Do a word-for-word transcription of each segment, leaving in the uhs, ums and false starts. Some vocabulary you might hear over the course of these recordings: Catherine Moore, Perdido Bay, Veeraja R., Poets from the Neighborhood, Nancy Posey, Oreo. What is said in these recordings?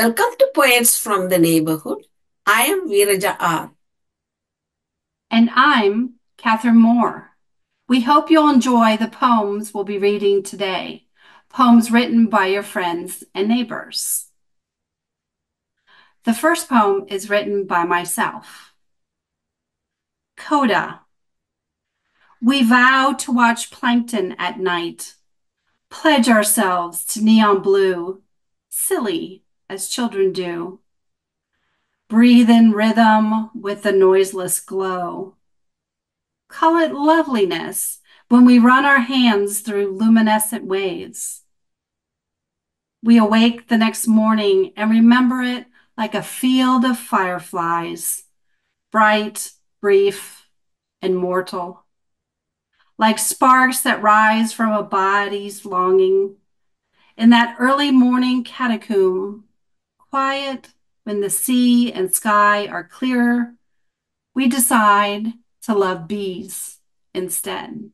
Welcome to Poets from the Neighborhood. I am Veeraja R. And I'm Catherine Moore. We hope you'll enjoy the poems we'll be reading today, poems written by your friends and neighbors. The first poem is written by myself. Coda. We vow to watch plankton at night, pledge ourselves to neon blue, silly as children do. Breathe in rhythm with the noiseless glow. Call it loveliness when we run our hands through luminescent waves. We awake the next morning and remember it like a field of fireflies, bright, brief, and mortal. Like sparks that rise from a body's longing. In that early morning catacomb, quiet when the sea and sky are clearer, we decide to love bees instead.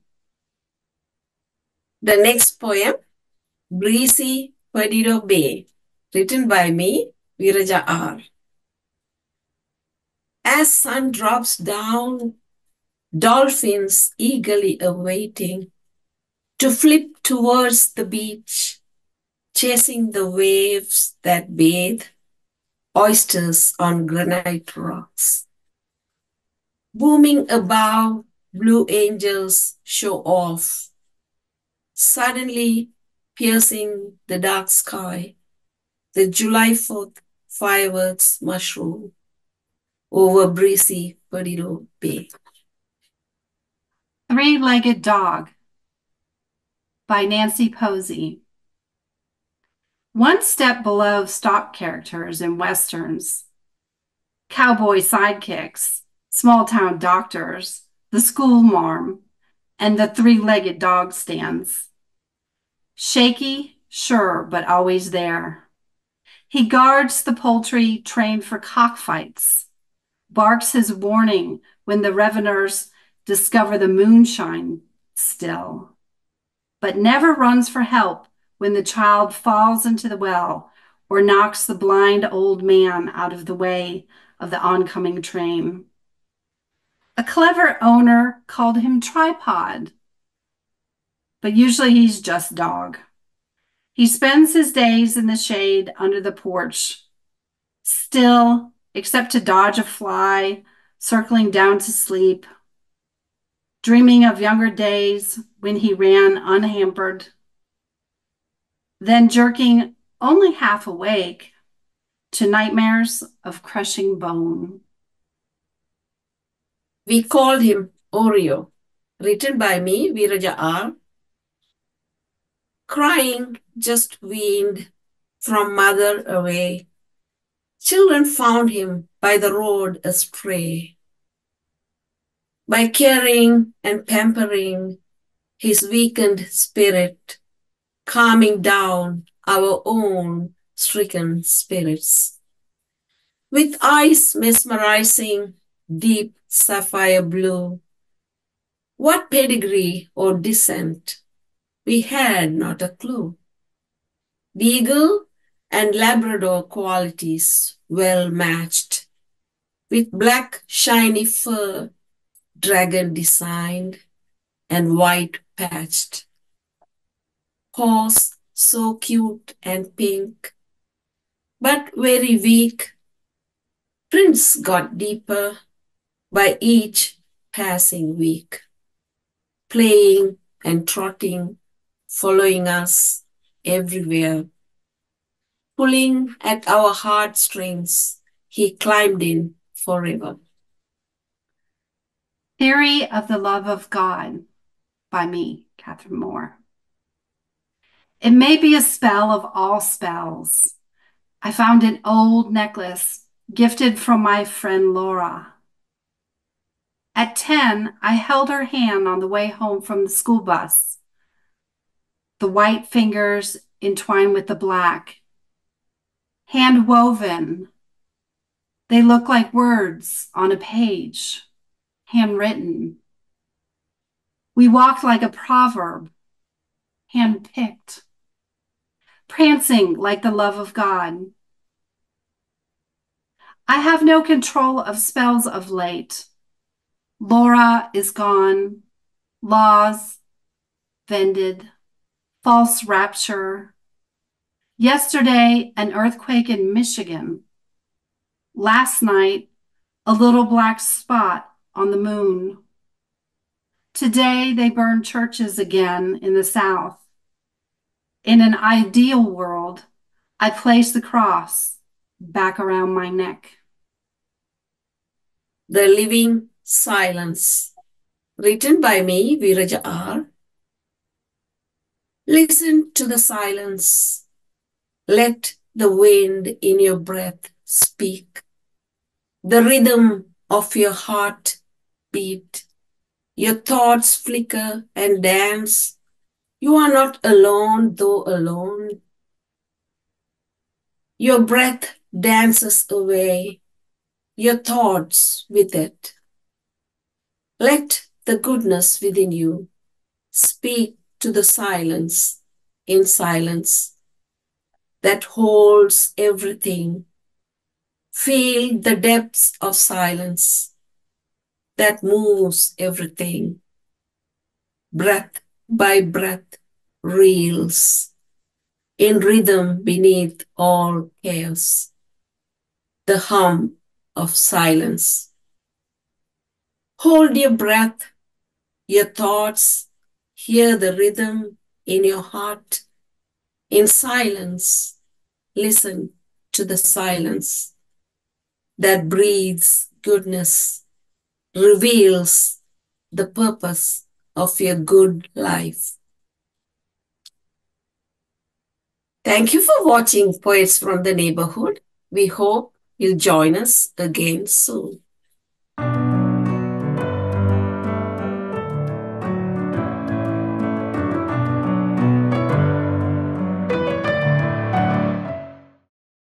The next poem, Breezy Perdido Bay, written by me, Veeraja R. As sun drops down, dolphins eagerly awaiting to flip towards the beach, chasing the waves that bathe oysters on granite rocks. Booming above, blue angels show off, suddenly piercing the dark sky, the July fourth fireworks mushroom over breezy Perdido Bay. Three-Legged Dog by Nancy Posey. One step below stock characters in westerns, cowboy sidekicks, small-town doctors, the schoolmarm, and the three-legged dog stands. Shaky, sure, but always there. He guards the poultry trained for cockfights, barks his warning when the reveneurs discover the moonshine still, but never runs for help when the child falls into the well or knocks the blind old man out of the way of the oncoming train. A clever owner called him Tripod, but usually he's just Dog. He spends his days in the shade under the porch, still, except to dodge a fly, circling down to sleep, dreaming of younger days when he ran unhampered. Then jerking only half awake to nightmares of crushing bone. We called him Oreo, written by me, Veeraja R. Crying, just weaned from mother away, children found him by the road astray. By caring and pampering his weakened spirit, calming down our own stricken spirits. With eyes mesmerizing deep sapphire blue, what pedigree or descent, we had not a clue. Beagle and Labrador qualities well matched, with black shiny fur, dragon designed and white patched. Horse so cute and pink, but very weak. Prints got deeper by each passing week, playing and trotting, following us everywhere. Pulling at our heartstrings, he climbed in forever. Theory of the Love of God by me, Catherine Moore. It may be a spell of all spells. I found an old necklace gifted from my friend Laura. At ten, I held her hand on the way home from the school bus. The white fingers entwined with the black. Hand woven. They look like words on a page. Handwritten. We walked like a proverb, hand-picked, prancing like the love of God, I have no control of spells of late. Laura is gone. Laws vended. False rapture. Yesterday, an earthquake in Michigan. Last night, a little black spot on the moon. Today, they burn churches again in the South. In an ideal world, I place the cross back around my neck. The Living Silence. Written by me, Veeraja R. Listen to the silence. Let the wind in your breath speak. The rhythm of your heart beat. Your thoughts flicker and dance. You are not alone, though alone. Your breath dances away, your thoughts with it. Let the goodness within you speak to the silence in silence that holds everything. Feel the depths of silence that moves everything. Breath by breath reels in rhythm beneath all chaos, the hum of silence. Hold your breath, your thoughts, hear the rhythm in your heart. In silence, listen to the silence that breathes goodness, reveals the purpose of your good life. Thank you for watching Poets from the Neighborhood. We hope you'll join us again soon.